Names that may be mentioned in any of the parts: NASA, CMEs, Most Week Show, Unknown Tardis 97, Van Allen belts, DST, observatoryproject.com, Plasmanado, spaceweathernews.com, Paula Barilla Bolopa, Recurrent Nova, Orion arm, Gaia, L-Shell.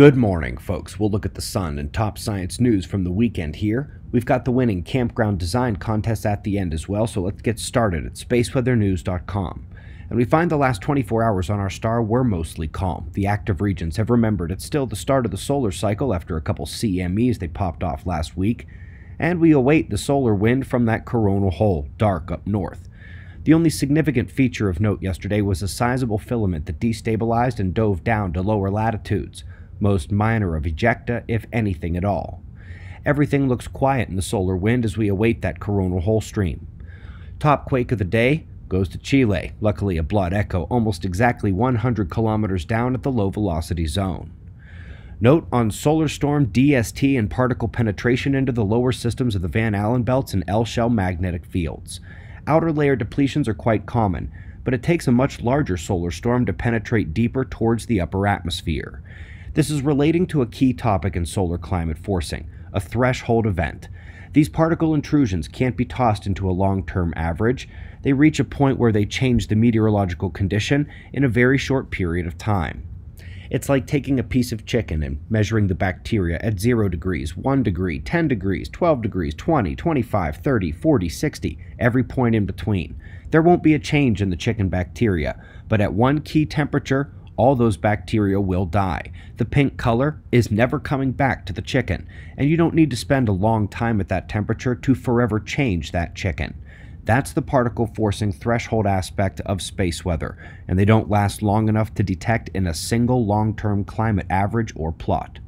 Good morning, folks. We'll look at the sun and top science news from the weekend here. We've got the winning campground design contest at the end as well, so let's get started at spaceweathernews.com. And we find the last 24 hours on our star were mostly calm. The active regions have remembered it's still the start of the solar cycle after a couple CMEs they popped off last week, and we await the solar wind from that coronal hole, dark up north. The only significant feature of note yesterday was a sizable filament that destabilized and dove down to lower latitudes. Most minor of ejecta, if anything at all. Everything looks quiet in the solar wind as we await that coronal hole stream. Top quake of the day goes to Chile, luckily a blood echo almost exactly 100 kilometers down at the low velocity zone. Note on solar storm DST and particle penetration into the lower systems of the Van Allen belts and L-Shell magnetic fields. Outer layer depletions are quite common, but it takes a much larger solar storm to penetrate deeper towards the upper atmosphere. This is relating to a key topic in solar climate forcing, a threshold event. These particle intrusions can't be tossed into a long-term average. They reach a point where they change the meteorological condition in a very short period of time. It's like taking a piece of chicken and measuring the bacteria at 0 degrees, 1 degree, 10 degrees, 12 degrees, 20, 25, 30, 40, 60, every point in between. There won't be a change in the chicken bacteria, but at one key temperature, all those bacteria will die. The pink color is never coming back to the chicken, and you don't need to spend a long time at that temperature to forever change that chicken. That's the particle forcing threshold aspect of space weather, and they don't last long enough to detect in a single long-term climate average or plot.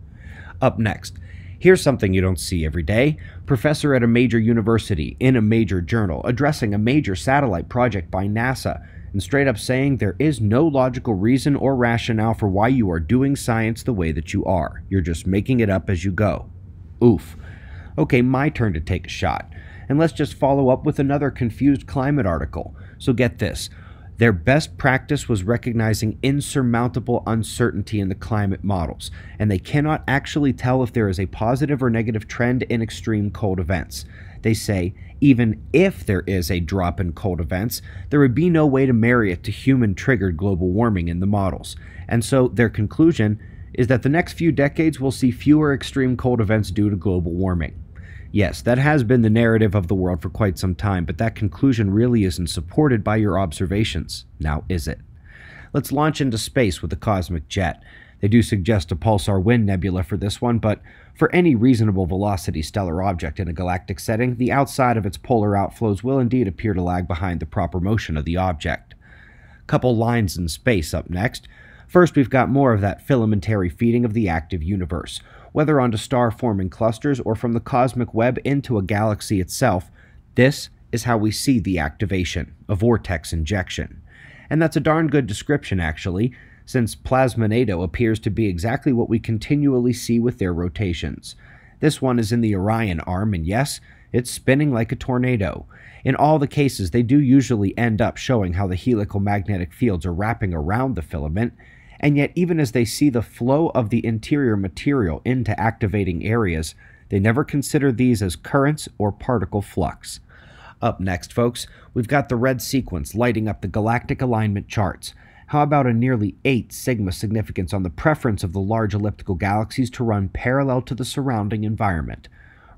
Up next, here's something you don't see every day. Professor at a major university in a major journal addressing a major satellite project by NASA, and straight up saying there is no logical reason or rationale for why you are doing science the way that you are. You're just making it up as you go. Oof. Okay, my turn to take a shot. And let's just follow up with another confused climate article. So get this. Their best practice was recognizing insurmountable uncertainty in the climate models, and they cannot actually tell if there is a positive or negative trend in extreme cold events. They say, even if there is a drop in cold events, there would be no way to marry it to human-triggered global warming in the models. And so their conclusion is that the next few decades will see fewer extreme cold events due to global warming. Yes, that has been the narrative of the world for quite some time, but that conclusion really isn't supported by your observations. Now is it? Let's launch into space with a cosmic jet. They do suggest a pulsar wind nebula for this one, but for any reasonable velocity stellar object in a galactic setting, the outside of its polar outflows will indeed appear to lag behind the proper motion of the object. Couple lines in space up next. First, we've got more of that filamentary feeding of the active universe. Whether onto star-forming clusters or from the cosmic web into a galaxy itself, this is how we see the activation, a vortex injection. And that's a darn good description, actually, since Plasmanado appears to be exactly what we continually see with their rotations. This one is in the Orion arm, and yes, it's spinning like a tornado. In all the cases, they do usually end up showing how the helical magnetic fields are wrapping around the filament, and yet even as they see the flow of the interior material into activating areas, they never consider these as currents or particle flux. Up next, folks, we've got the red sequence lighting up the galactic alignment charts. How about a nearly 8 sigma significance on the preference of the large elliptical galaxies to run parallel to the surrounding environment?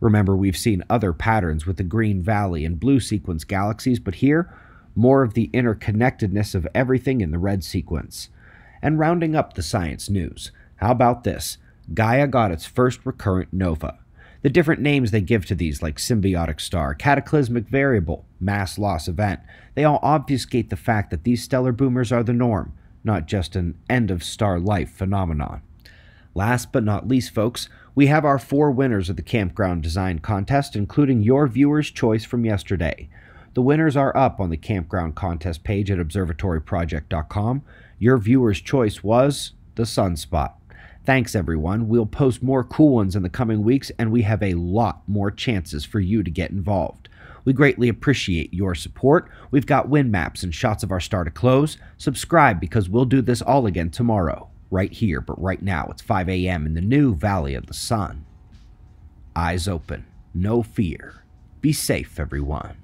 Remember, we've seen other patterns with the green valley and blue sequence galaxies, but here, more of the interconnectedness of everything in the red sequence. And rounding up the science news, how about this? Gaia got its first recurrent nova. The different names they give to these, like symbiotic star, cataclysmic variable, mass loss event, they all obfuscate the fact that these stellar boomers are the norm, not just an end-of-star life phenomenon. Last but not least, folks, we have our 4 winners of the Campground Design Contest, including your viewer's choice from yesterday. The winners are up on the Campground Contest page at observatoryproject.com. Your viewer's choice was the sunspot. Thanks, everyone. We'll post more cool ones in the coming weeks, and we have a lot more chances for you to get involved. We greatly appreciate your support. We've got wind maps and shots of our star to close. Subscribe, because we'll do this all again tomorrow. Right here, but right now, it's 5 a.m. in the new Valley of the Sun. Eyes open. No fear. Be safe, everyone.